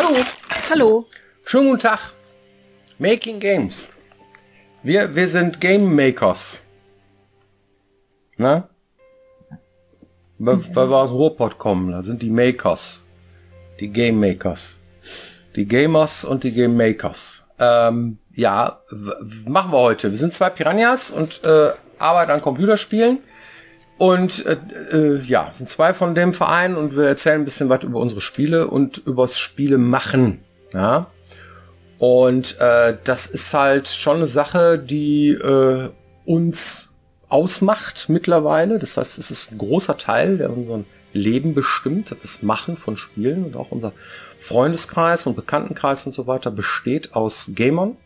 Hallo. Hallo. Schönen guten Tag. Making Games. Wir sind Game Makers. Na? Weil wir aus Ruhrpott kommen, da sind die Makers. Die Game Makers. Die Gamers und die Game Makers. Ja, machen wir heute. Wir sind zwei Piranhas und arbeiten an Computerspielen. Und ja, sind zwei von dem Verein und wir erzählen ein bisschen was über unsere Spiele und übers Spiele machen. Ja? Und das ist halt schon eine Sache, die uns ausmacht mittlerweile. Das heißt, es ist ein großer Teil, der unseren Leben bestimmt, das Machen von Spielen, und auch unser Freundeskreis und Bekanntenkreis und so weiter besteht aus Gamern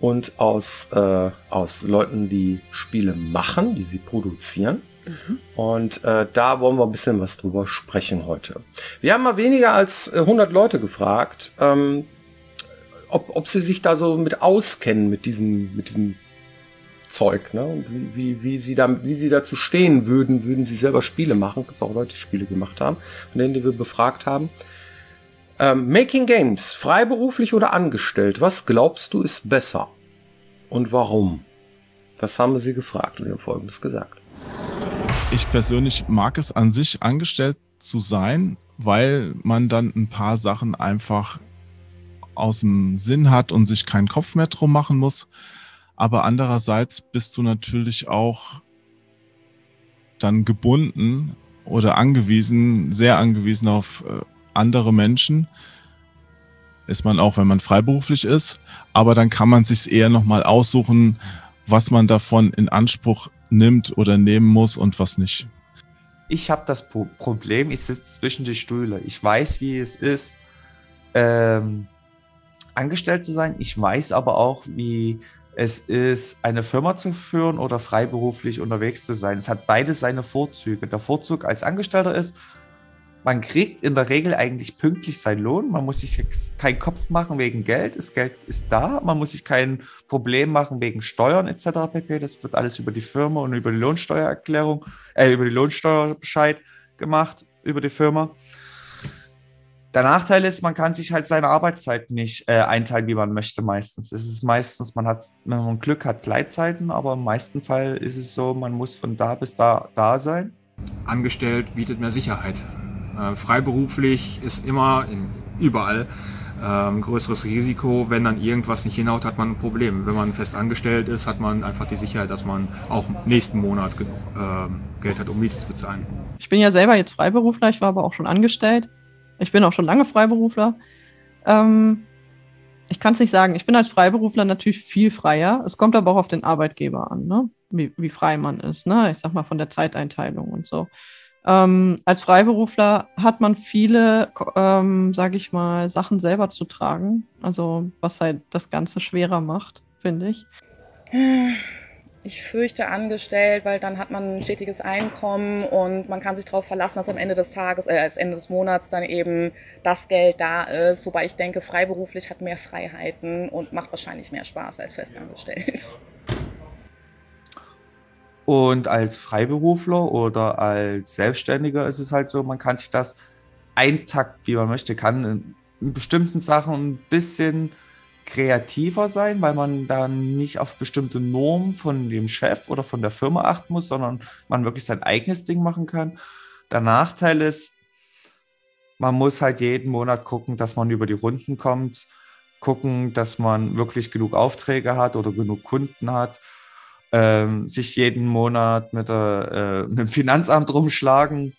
und aus Leuten, die Spiele machen, die sie produzieren. Mhm. Und da wollen wir ein bisschen was drüber sprechen heute. Wir haben mal weniger als 100 Leute gefragt, ob sie sich da so mit auskennen, mit diesem Zeug, ne? Und wie sie dazu stehen würden sie selber Spiele machen. Es gibt auch Leute, die Spiele gemacht haben, von denen wir befragt haben. Making Games, freiberuflich oder angestellt, was glaubst du ist besser und warum? Das haben wir sie gefragt und wir haben Folgendes gesagt. Ich persönlich mag es an sich, angestellt zu sein, weil man dann ein paar Sachen einfach aus dem Sinn hat und sich keinen Kopf mehr drum machen muss. Aber andererseits bist du natürlich auch dann gebunden oder angewiesen, sehr angewiesen auf andere Menschen. Ist man auch, wenn man freiberuflich ist. Aber dann kann man sich eher nochmal aussuchen, was man davon in Anspruch nimmt oder nehmen muss und was nicht. Ich habe das Problem, ich sitze zwischen den Stühlen. Ich weiß, wie es ist, angestellt zu sein. Ich weiß aber auch, wie es ist, eine Firma zu führen oder freiberuflich unterwegs zu sein. Es hat beides seine Vorzüge. Der Vorzug als Angestellter ist, man kriegt in der Regel eigentlich pünktlich seinen Lohn. Man muss sich keinen Kopf machen wegen Geld. Das Geld ist da. Man muss sich kein Problem machen wegen Steuern etc. pp. Das wird alles über die Firma und über die Lohnsteuererklärung, über die Lohnsteuerbescheid gemacht, über die Firma. Der Nachteil ist, man kann sich halt seine Arbeitszeit nicht einteilen, wie man möchte meistens. Es ist meistens, wenn man Glück hat, Gleitzeiten, aber im meisten Fall ist es so, man muss von da bis da da sein. Angestellt bietet mehr Sicherheit. Freiberuflich ist immer überall ein größeres Risiko. Wenn dann irgendwas nicht hinhaut, hat man ein Problem. Wenn man fest angestellt ist, hat man einfach die Sicherheit, dass man auch nächsten Monat genug Geld hat, um Miete zu bezahlen. Ich bin ja selber jetzt Freiberufler, ich war aber auch schon angestellt. Ich bin auch schon lange Freiberufler. Ich kann es nicht sagen. Ich bin als Freiberufler natürlich viel freier. Es kommt aber auch auf den Arbeitgeber an, ne? Wie frei man ist, ne? Ich sag mal von der Zeiteinteilung und so. Als Freiberufler hat man viele, sage ich mal, Sachen selber zu tragen. Also was halt das Ganze schwerer macht, finde ich. Ich fürchte angestellt, weil dann hat man ein stetiges Einkommen und man kann sich darauf verlassen, dass am Ende des Tages, als Ende des Monats dann eben das Geld da ist. Wobei ich denke, freiberuflich hat mehr Freiheiten und macht wahrscheinlich mehr Spaß als festangestellt. Und als Freiberufler oder als Selbstständiger ist es halt so, man kann sich das eintakten, wie man möchte, kann in bestimmten Sachen ein bisschen kreativer sein, weil man dann nicht auf bestimmte Normen von dem Chef oder von der Firma achten muss, sondern man wirklich sein eigenes Ding machen kann. Der Nachteil ist, man muss halt jeden Monat gucken, dass man über die Runden kommt, gucken, dass man wirklich genug Aufträge hat oder genug Kunden hat, sich jeden Monat mit dem Finanzamt rumschlagen.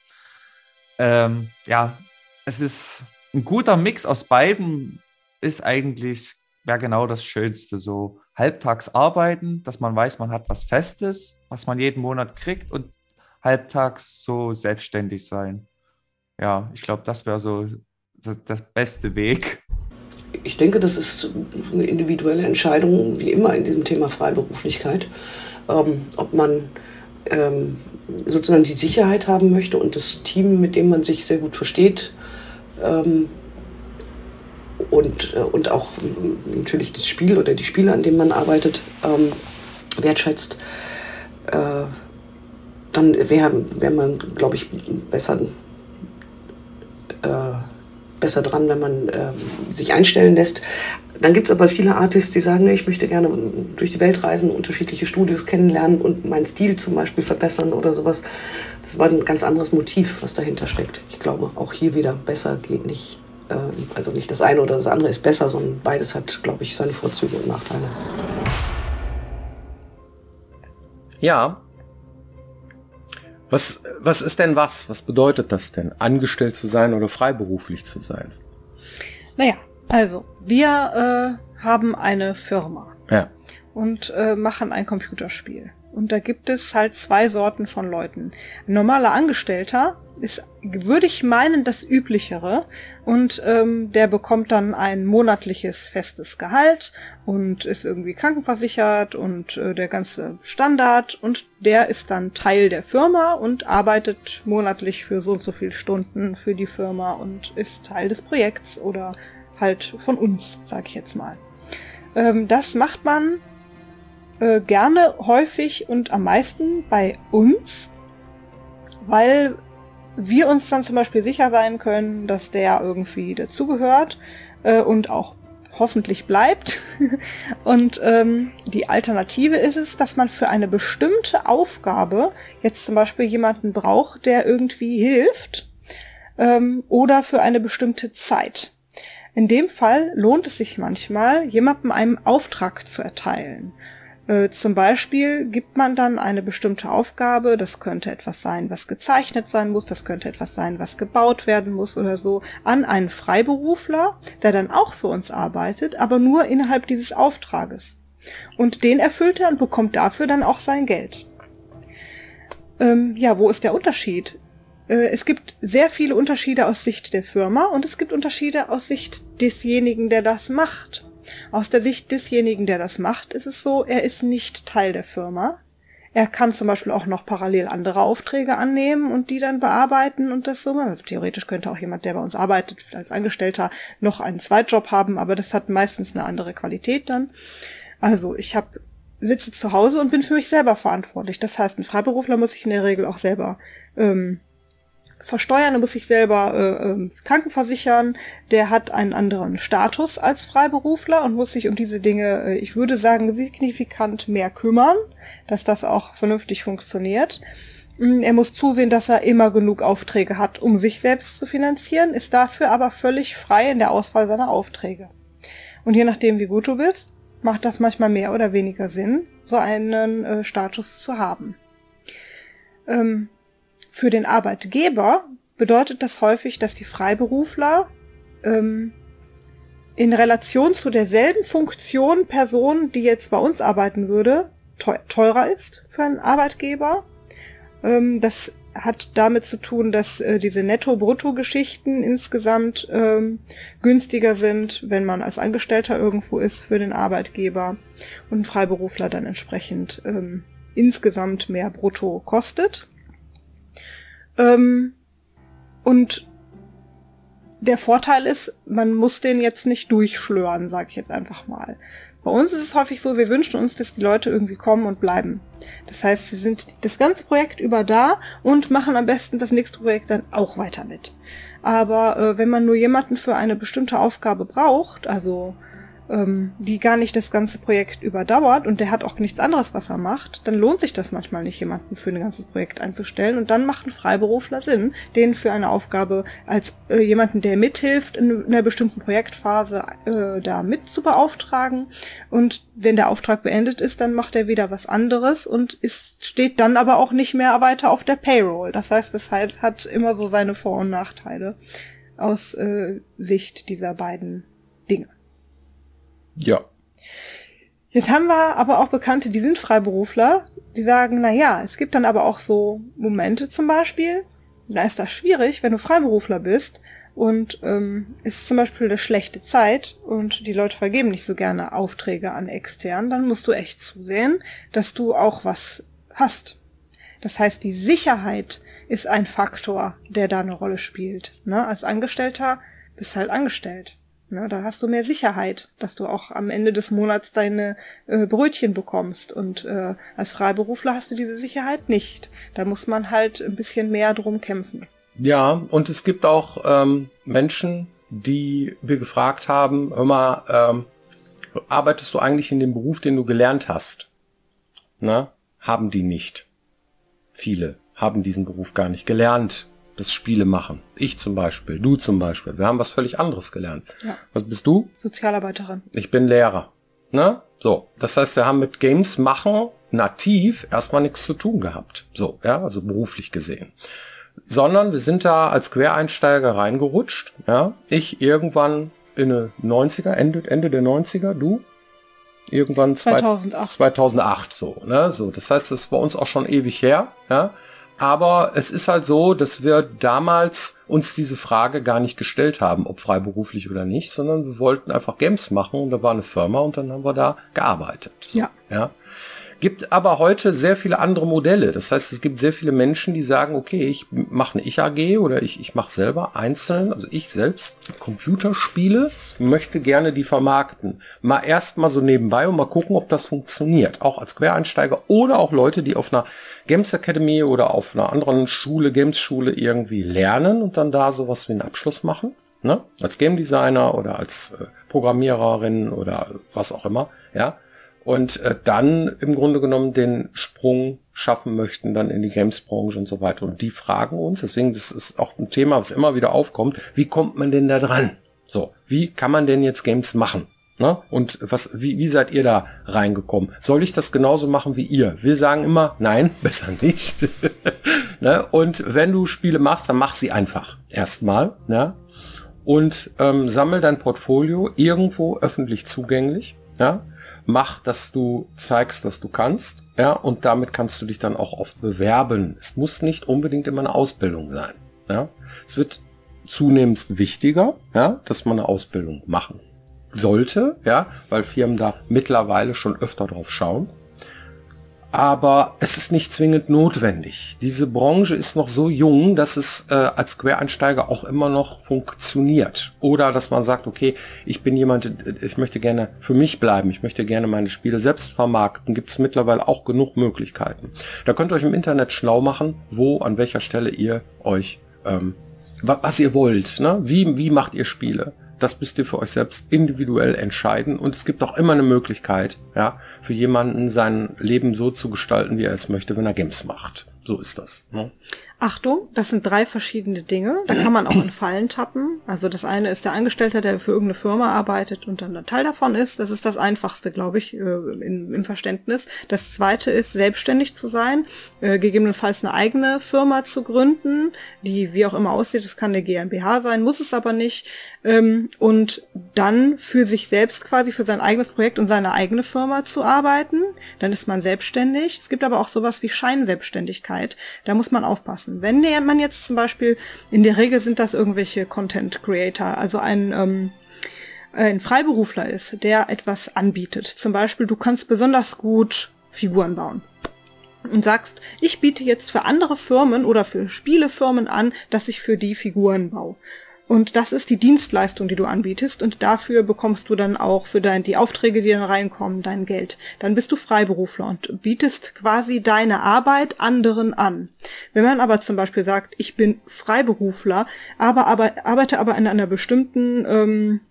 Ja, es ist ein guter Mix aus beiden, ist eigentlich ja genau das Schönste, so halbtags arbeiten, dass man weiß, man hat was Festes, was man jeden Monat kriegt, und halbtags so selbstständig sein. Ja, ich glaube, das wäre so das beste Weg. Ich denke, das ist eine individuelle Entscheidung, wie immer in diesem Thema Freiberuflichkeit, ob man sozusagen die Sicherheit haben möchte und das Team, mit dem man sich sehr gut versteht, und auch natürlich das Spiel oder die Spiele, an denen man arbeitet, wertschätzt, dann wäre man, glaube ich, besser besser dran, wenn man sich einstellen lässt. Dann gibt es aber viele Artists, die sagen, ich möchte gerne durch die Welt reisen, unterschiedliche Studios kennenlernen und meinen Stil zum Beispiel verbessern oder sowas. Das war ein ganz anderes Motiv, was dahinter steckt. Ich glaube, auch hier wieder besser geht nicht. Also nicht das eine oder das andere ist besser, sondern beides hat, glaube ich, seine Vorzüge und Nachteile. Ja. Was ist denn was? Was bedeutet das denn? Angestellt zu sein oder freiberuflich zu sein? Naja, also wir haben eine Firma, ja, und machen ein Computerspiel. Und da gibt es halt zwei Sorten von Leuten. Ein normaler Angestellter ist, würde ich meinen, das Üblichere. Und der bekommt dann ein monatliches festes Gehalt und ist irgendwie krankenversichert und der ganze Standard. Und der ist dann Teil der Firma und arbeitet monatlich für so und so viele Stunden für die Firma und ist Teil des Projekts oder halt von uns, sag ich jetzt mal. Das macht man gerne, häufig und am meisten bei uns, weil wir uns dann zum Beispiel sicher sein können, dass der irgendwie dazugehört und auch hoffentlich bleibt. Und die Alternative ist es, dass man für eine bestimmte Aufgabe jetzt zum Beispiel jemanden braucht, der irgendwie hilft, oder für eine bestimmte Zeit. In dem Fall lohnt es sich manchmal, jemandem einen Auftrag zu erteilen. Zum Beispiel gibt man dann eine bestimmte Aufgabe, das könnte etwas sein, was gezeichnet sein muss, das könnte etwas sein, was gebaut werden muss oder so, an einen Freiberufler, der dann auch für uns arbeitet, aber nur innerhalb dieses Auftrages. Und den erfüllt er und bekommt dafür dann auch sein Geld. Ja, wo ist der Unterschied? Es gibt sehr viele Unterschiede aus Sicht der Firma und es gibt Unterschiede aus Sicht desjenigen, der das macht. Aus der Sicht desjenigen, der das macht, ist es so, er ist nicht Teil der Firma. Er kann zum Beispiel auch noch parallel andere Aufträge annehmen und die dann bearbeiten und das so. Also theoretisch könnte auch jemand, der bei uns arbeitet, als Angestellter noch einen Zweitjob haben, aber das hat meistens eine andere Qualität dann. Also ich sitze zu Hause und bin für mich selber verantwortlich. Das heißt, ein Freiberufler muss ich in der Regel auch selber versteuern, da muss ich selber krankenversichern, der hat einen anderen Status als Freiberufler und muss sich um diese Dinge, ich würde sagen, signifikant mehr kümmern, dass das auch vernünftig funktioniert. Er muss zusehen, dass er immer genug Aufträge hat, um sich selbst zu finanzieren, ist dafür aber völlig frei in der Auswahl seiner Aufträge. Und je nachdem, wie gut du bist, macht das manchmal mehr oder weniger Sinn, so einen Status zu haben. Für den Arbeitgeber bedeutet das häufig, dass die Freiberufler in Relation zu derselben Funktion Person, die jetzt bei uns arbeiten würde, teurer ist für einen Arbeitgeber. Das hat damit zu tun, dass diese Netto-Brutto-Geschichten insgesamt günstiger sind, wenn man als Angestellter irgendwo ist für den Arbeitgeber und ein Freiberufler dann entsprechend insgesamt mehr Brutto kostet. Und der Vorteil ist, man muss den jetzt nicht durchschlören, sage ich jetzt einfach mal. Bei uns ist es häufig so, wir wünschen uns, dass die Leute irgendwie kommen und bleiben. Das heißt, sie sind das ganze Projekt über da und machen am besten das nächste Projekt dann auch weiter mit. Aber wenn man nur jemanden für eine bestimmte Aufgabe braucht, also die gar nicht das ganze Projekt überdauert und der hat auch nichts anderes, was er macht, dann lohnt sich das manchmal nicht, jemanden für ein ganzes Projekt einzustellen. Und dann macht ein Freiberufler Sinn, den für eine Aufgabe als jemanden, der mithilft, in einer bestimmten Projektphase da mit zu beauftragen. Und wenn der Auftrag beendet ist, dann macht er wieder was anderes und steht dann aber auch nicht mehr weiter auf der Payroll. Das heißt, das hat immer so seine Vor- und Nachteile aus Sicht dieser beiden Dinge. Ja. Jetzt haben wir aber auch Bekannte, die sind Freiberufler, die sagen, naja, es gibt dann aber auch so Momente zum Beispiel, da ist das schwierig, wenn du Freiberufler bist und es ist zum Beispiel eine schlechte Zeit und die Leute vergeben nicht so gerne Aufträge an extern, dann musst du echt zusehen, dass du auch was hast. Das heißt, die Sicherheit ist ein Faktor, der da eine Rolle spielt. Ne? Als Angestellter bist du halt angestellt. Na, da hast du mehr Sicherheit, dass du auch am Ende des Monats deine Brötchen bekommst. Und als Freiberufler hast du diese Sicherheit nicht. Da muss man halt ein bisschen mehr drum kämpfen. Ja, und es gibt auch Menschen, die wir gefragt haben, hör mal, arbeitest du eigentlich in dem Beruf, den du gelernt hast? Na, haben die nicht. Viele haben diesen Beruf gar nicht gelernt, das Spiele machen. Ich zum Beispiel, du zum Beispiel. Wir haben was völlig anderes gelernt. Ja. Was bist du? Sozialarbeiterin. Ich bin Lehrer. Na, so. Das heißt, wir haben mit Games machen nativ erstmal nichts zu tun gehabt. So, ja, also beruflich gesehen. Sondern wir sind da als Quereinsteiger reingerutscht. Ja, ich irgendwann in den 90er, Ende der 90er, du? Irgendwann 2008 so, ne? So, das heißt, das ist bei uns auch schon ewig her, ja? Aber es ist halt so, dass wir damals uns diese Frage gar nicht gestellt haben, ob freiberuflich oder nicht, sondern wir wollten einfach Games machen und da war eine Firma und dann haben wir da gearbeitet. So, ja. Ja? Gibt aber heute sehr viele andere Modelle. Das heißt, es gibt sehr viele Menschen, die sagen, okay, ich mache eine Ich-AG oder ich mache selber einzeln, also ich selbst Computerspiele, möchte gerne die vermarkten. Mal erst mal so nebenbei und mal gucken, ob das funktioniert. Auch als Quereinsteiger oder auch Leute, die auf einer Games Academy oder auf einer anderen Schule, Games-Schule irgendwie lernen und dann da sowas wie einen Abschluss machen. Ne? Als Game Designer oder als Programmiererin oder was auch immer, ja. Und dann im Grunde genommen den Sprung schaffen möchten, dann in die Games-Branche und so weiter. Und die fragen uns, deswegen, das ist auch ein Thema, was immer wieder aufkommt, wie kommt man denn da dran? So, wie kann man denn jetzt Games machen? Ne? Und was, wie seid ihr da reingekommen? Soll ich das genauso machen wie ihr? Wir sagen immer, nein, besser nicht. Ne? Und wenn du Spiele machst, dann mach sie einfach erstmal, ja? Und sammel dein Portfolio irgendwo öffentlich zugänglich, ja? Mach, dass du zeigst, dass du kannst, ja, und damit kannst du dich dann auch oft bewerben. Es muss nicht unbedingt immer eine Ausbildung sein, ja. Es wird zunehmend wichtiger, ja, dass man eine Ausbildung machen sollte, ja, weil Firmen da mittlerweile schon öfter drauf schauen. Aber es ist nicht zwingend notwendig. Diese Branche ist noch so jung, dass es als Quereinsteiger auch immer noch funktioniert. Oder dass man sagt, okay, ich bin jemand, ich möchte gerne für mich bleiben, ich möchte gerne meine Spiele selbst vermarkten. Gibt es mittlerweile auch genug Möglichkeiten. Da könnt ihr euch im Internet schlau machen, wo, an welcher Stelle ihr euch, was ihr wollt, ne? Wie macht ihr Spiele? Das müsst ihr für euch selbst individuell entscheiden. Und es gibt auch immer eine Möglichkeit, ja, für jemanden sein Leben so zu gestalten, wie er es möchte, wenn er Games macht. So ist das. Ne? Achtung, das sind 3 verschiedene Dinge. Da kann man auch in Fallen tappen. Also das eine ist der Angestellte, der für irgendeine Firma arbeitet und dann ein Teil davon ist. Das ist das Einfachste, glaube ich, im Verständnis. Das zweite ist, selbstständig zu sein, gegebenenfalls eine eigene Firma zu gründen, die wie auch immer aussieht. Das kann eine GmbH sein, muss es aber nicht. Und dann für sich selbst quasi, für sein eigenes Projekt und seine eigene Firma zu arbeiten. Dann ist man selbstständig. Es gibt aber auch sowas wie Scheinselbstständigkeit. Da muss man aufpassen. Wenn man jetzt zum Beispiel, in der Regel sind das irgendwelche Content Creator, also ein Freiberufler ist, der etwas anbietet. Zum Beispiel, du kannst besonders gut Figuren bauen und sagst, ich biete jetzt für andere Firmen oder für Spielefirmen an, dass ich für die Figuren baue. Und das ist die Dienstleistung, die du anbietest und dafür bekommst du dann auch für die Aufträge, die dann reinkommen, dein Geld. Dann bist du Freiberufler und bietest quasi deine Arbeit anderen an. Wenn man aber zum Beispiel sagt, ich bin Freiberufler, aber arbeite aber in einer bestimmten,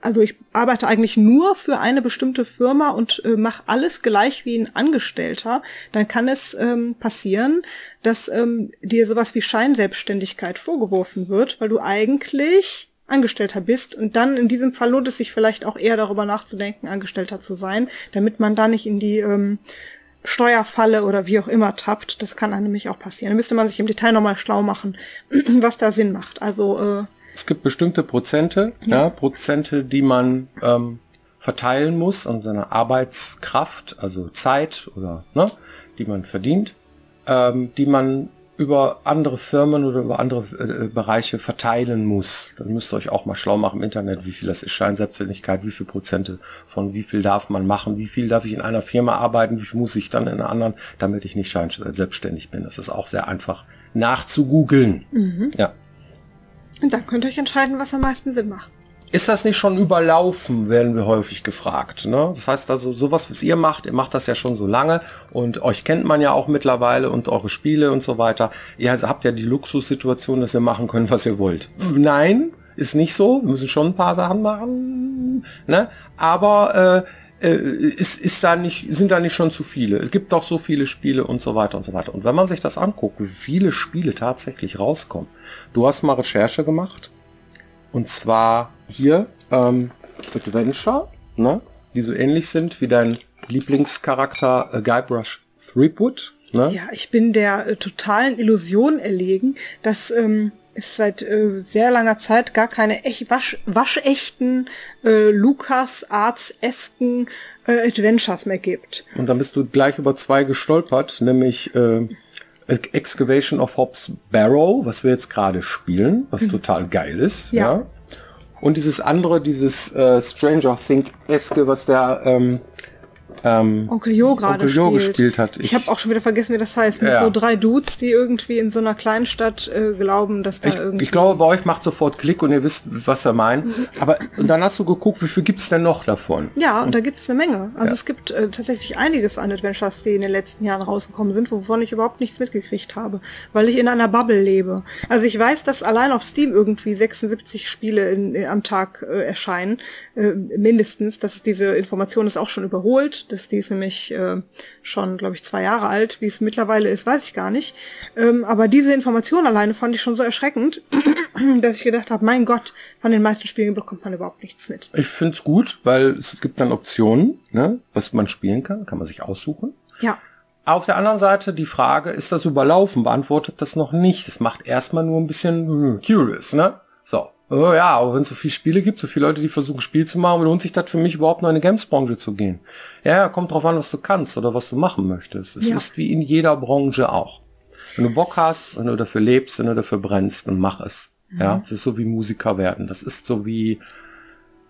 also ich arbeite eigentlich nur für eine bestimmte Firma und mache alles gleich wie ein Angestellter, dann kann es passieren, dass dir sowas wie Scheinselbstständigkeit vorgeworfen wird, weil du eigentlich Angestellter bist und dann in diesem Fall lohnt es sich vielleicht auch eher darüber nachzudenken, Angestellter zu sein, damit man da nicht in die Steuerfalle oder wie auch immer tappt. Das kann einem nämlich auch passieren. Da müsste man sich im Detail nochmal schlau machen, was da Sinn macht. Also es gibt bestimmte Prozente, ja. Ja, Prozente, die man verteilen muss an seiner Arbeitskraft, also Zeit oder ne, die man verdient, die man über andere Firmen oder über andere Bereiche verteilen muss. Dann müsst ihr euch auch mal schlau machen im Internet, wie viel das ist Scheinselbstständigkeit, wie viel Prozente von wie viel darf man machen, wie viel darf ich in einer Firma arbeiten, wie viel muss ich dann in einer anderen, damit ich nicht scheinselbstständig bin. Das ist auch sehr einfach nachzugoogeln. Mhm. Ja. Und dann könnt ihr euch entscheiden, was am meisten Sinn macht. Ist das nicht schon überlaufen, werden wir häufig gefragt. Ne? Das heißt also, sowas, was ihr macht das ja schon so lange und euch kennt man ja auch mittlerweile und eure Spiele und so weiter. Ihr habt ja die Luxussituation, dass ihr machen könnt, was ihr wollt. Nein, ist nicht so. Wir müssen schon ein paar Sachen machen, ne? Aber sind da nicht schon zu viele? Es gibt doch so viele Spiele und so weiter und so weiter. Und wenn man sich das anguckt, wie viele Spiele tatsächlich rauskommen. Du hast mal Recherche gemacht. Und zwar hier Adventure, ne? Die so ähnlich sind wie dein Lieblingscharakter Guybrush Threepwood. Ne? Ja, ich bin der totalen Illusion erlegen, dass es seit sehr langer Zeit gar keine waschechten Lucas-Arts-esken Adventures mehr gibt. Und dann bist du gleich über zwei gestolpert, nämlich Excavation of Hobbs Barrow, was wir jetzt gerade spielen, was total geil ist. Ja. Ja. Und dieses andere, dieses Stranger Things-eske, was der Onkel Jo gerade gespielt hat. Ich habe auch schon wieder vergessen, wie das heißt. Mit so drei Dudes, die irgendwie in so einer Kleinstadt glauben, dass da irgendwie... Ich glaube, bei euch macht sofort Klick und ihr wisst, was wir meinen. Aber und dann hast du geguckt, wie viel gibt's denn noch davon? Ja, und da gibt's eine Menge. Also es gibt tatsächlich einiges an Adventures, die in den letzten Jahren rausgekommen sind, wovon ich überhaupt nichts mitgekriegt habe, weil ich in einer Bubble lebe. Also ich weiß, dass allein auf Steam irgendwie 76 Spiele am Tag erscheinen, mindestens. Diese Information ist auch schon überholt. Die ist nämlich schon, glaube ich, 2 Jahre alt. Wie es mittlerweile ist, weiß ich gar nicht. Aber diese Information alleine fand ich schon so erschreckend, dass ich gedacht habe, mein Gott, von den meisten Spielen bekommt man überhaupt nichts mit. Ich finde es gut, weil es gibt dann Optionen, ne, was man spielen kann. Kann man sich aussuchen. Ja. Auf der anderen Seite die Frage, ist das überlaufen? Beantwortet das noch nicht. Das macht erstmal nur ein bisschen curious, ne? So. Oh ja, aber wenn es so viele Spiele gibt, so viele Leute, die versuchen, Spiel zu machen, lohnt sich das für mich überhaupt noch in die Games-Branche zu gehen? Ja, kommt drauf an, was du kannst oder was du machen möchtest. Es ist wie in jeder Branche auch. Wenn du Bock hast, wenn du dafür lebst, wenn du dafür brennst, dann mach es. Mhm. Ja, es ist so wie Musiker werden. Das ist so wie,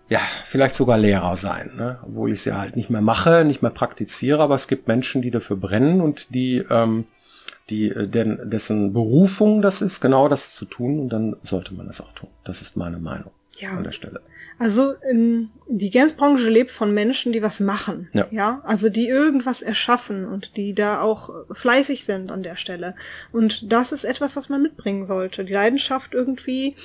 ja, vielleicht sogar Lehrer sein, ne? Obwohl ich es ja halt nicht mehr mache, nicht mehr praktiziere, aber es gibt Menschen, die dafür brennen und die, dessen Berufung das ist, genau das zu tun, und dann sollte man das auch tun. Das ist meine Meinung an der Stelle. Also die Games-Branche lebt von Menschen, die was machen, ja, also die irgendwas erschaffen und die da auch fleißig sind an der Stelle. Und das ist etwas, was man mitbringen sollte. Die Leidenschaft irgendwie,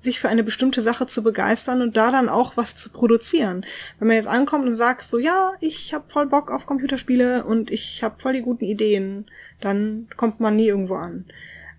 sich für eine bestimmte Sache zu begeistern und da dann auch was zu produzieren. Wenn man jetzt ankommt und sagt so, ja, ich habe voll Bock auf Computerspiele und ich habe voll die guten Ideen, dann kommt man nie irgendwo an.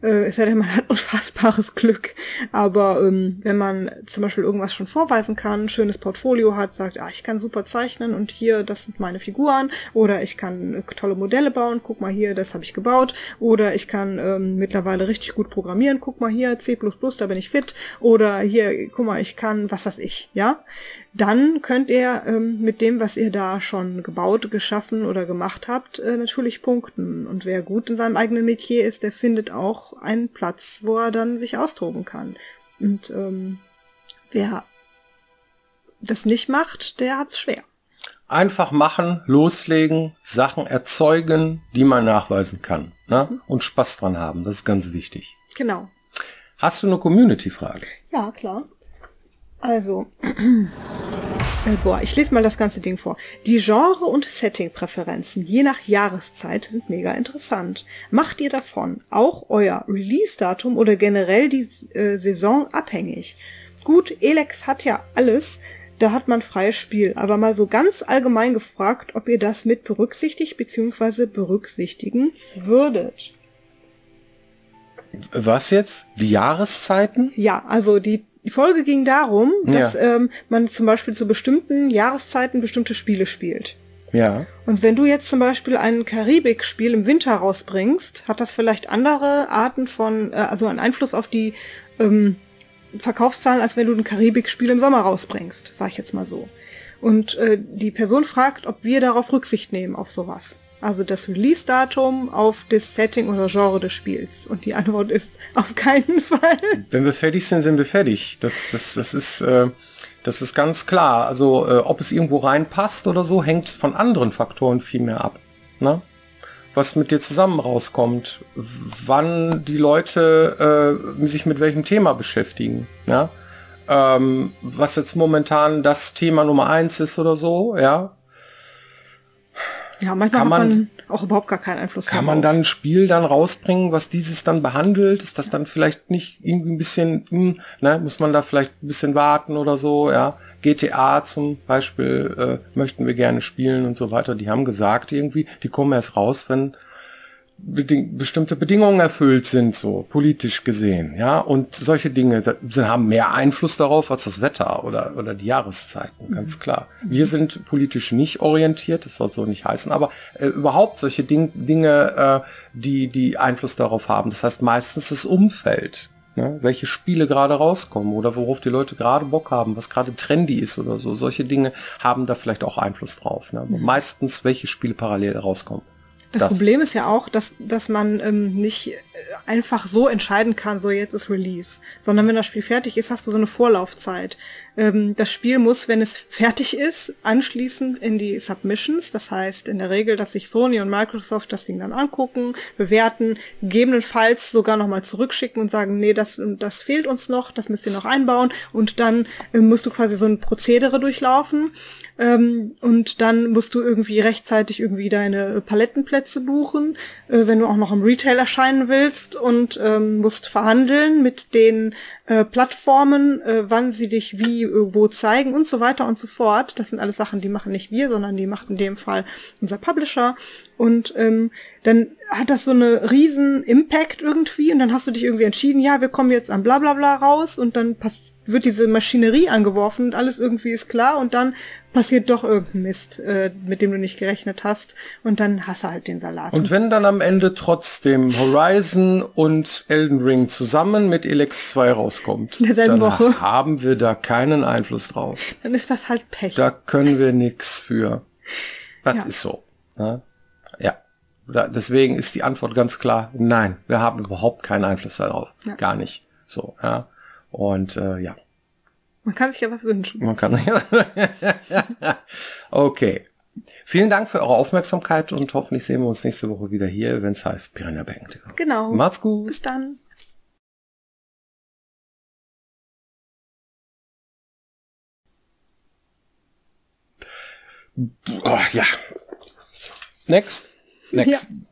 Es sei denn, man hat unfassbares Glück. Aber wenn man zum Beispiel irgendwas schon vorweisen kann, ein schönes Portfolio hat, sagt, ah, ich kann super zeichnen und hier, das sind meine Figuren, oder ich kann tolle Modelle bauen, guck mal hier, das habe ich gebaut, oder ich kann mittlerweile richtig gut programmieren, guck mal hier, C++, da bin ich fit, oder hier, guck mal, ich kann, was weiß ich, ja? Dann könnt ihr mit dem, was ihr da schon gebaut, geschaffen oder gemacht habt, natürlich punkten. Und wer gut in seinem eigenen Metier ist, der findet auch einen Platz, wo er dann sich austoben kann. Und wer das nicht macht, der hat's schwer. Einfach machen, loslegen, Sachen erzeugen, die man nachweisen kann, ne? Und Spaß dran haben, das ist ganz wichtig. Genau. Hast du eine Community-Frage? Ja, klar. Also, boah, ich lese mal das ganze Ding vor. Die Genre- und Setting-Präferenzen je nach Jahreszeit sind mega interessant. Macht ihr davon auch euer Release-Datum oder generell die Saison abhängig? Gut, Elex hat ja alles, da hat man freies Spiel, aber mal so ganz allgemein gefragt, ob ihr das mit berücksichtigt bzw. berücksichtigen würdet. Was jetzt? Die Jahreszeiten? Ja, also die Folge ging darum, dass man zum Beispiel zu bestimmten Jahreszeiten bestimmte Spiele spielt. Ja. Und wenn du jetzt zum Beispiel ein Karibik-Spiel im Winter rausbringst, hat das vielleicht andere Arten von, also einen Einfluss auf die Verkaufszahlen, als wenn du ein Karibik-Spiel im Sommer rausbringst, sag ich jetzt mal so. Und die Person fragt, ob wir darauf Rücksicht nehmen, auf sowas. Also das Release-Datum auf das Setting oder Genre des Spiels. Und die Antwort ist auf keinen Fall. Wenn wir fertig sind, sind wir fertig. Das ist ganz klar. Also ob es irgendwo reinpasst oder so, hängt von anderen Faktoren viel mehr ab. Ne? Was mit dir zusammen rauskommt. Wann die Leute sich mit welchem Thema beschäftigen. Ja? Was jetzt momentan das Thema Nummer 1 ist oder so. Ja. Ja, manchmal kann man auch überhaupt gar keinen Einfluss haben. Kann man dann ein Spiel dann rausbringen, was dieses dann behandelt? Ist das dann vielleicht nicht irgendwie ein bisschen, ne, muss man da vielleicht ein bisschen warten oder so, ja? GTA zum Beispiel möchten wir gerne spielen und so weiter. Die haben gesagt irgendwie, die kommen erst raus, wenn bestimmte Bedingungen erfüllt sind, so politisch gesehen, ja, und solche Dinge haben mehr Einfluss darauf als das Wetter oder die Jahreszeiten, ganz klar. Wir sind politisch nicht orientiert, das soll so nicht heißen, aber überhaupt solche Dinge, die Einfluss darauf haben, das heißt meistens das Umfeld, ne? Welche Spiele gerade rauskommen oder worauf die Leute gerade Bock haben, was gerade trendy ist oder so, solche Dinge haben da vielleicht auch Einfluss drauf, ne? Meistens welche Spiele parallel rauskommen. Das Problem ist ja auch, dass man nicht einfach so entscheiden kann, so jetzt ist Release, sondern wenn das Spiel fertig ist, hast du so eine Vorlaufzeit. Das Spiel muss, wenn es fertig ist, anschließend in die Submissions, das heißt in der Regel, dass sich Sony und Microsoft das Ding dann angucken, bewerten, gegebenenfalls sogar nochmal zurückschicken und sagen, nee, das fehlt uns noch, das müsst ihr noch einbauen, und dann musst du quasi so ein Prozedere durchlaufen. Und dann musst du irgendwie rechtzeitig irgendwie deine Palettenplätze buchen, wenn du auch noch im Retail erscheinen willst, und musst verhandeln mit den Plattformen, wann sie dich wie, wo zeigen und so weiter und so fort. Das sind alles Sachen, die machen nicht wir, sondern die macht in dem Fall unser Publisher. Und dann hat das so eine riesen Impact irgendwie, und dann hast du dich irgendwie entschieden, ja, wir kommen jetzt an Blablabla raus, und dann wird diese Maschinerie angeworfen und alles irgendwie ist klar, und dann passiert doch irgendein Mist, mit dem du nicht gerechnet hast, und dann hast du halt den Salat. Und wenn dann am Ende trotzdem Horizon und Elden Ring zusammen mit Elex 2 rauskommt, dann haben wir da keinen Einfluss drauf. Dann ist das halt Pech. Da können wir nichts für. Das ist so. Ne? Ja, deswegen ist die Antwort ganz klar, nein, wir haben überhaupt keinen Einfluss darauf. Ja. Gar nicht. So, ja. Und ja. Man kann sich ja was wünschen. Man kann Okay. Vielen Dank für eure Aufmerksamkeit, und hoffentlich sehen wir uns nächste Woche wieder hier, wenn es heißt Piranha Bank. Genau. Macht's gut. Bis dann. Oh, ja. Next. Next. Ja.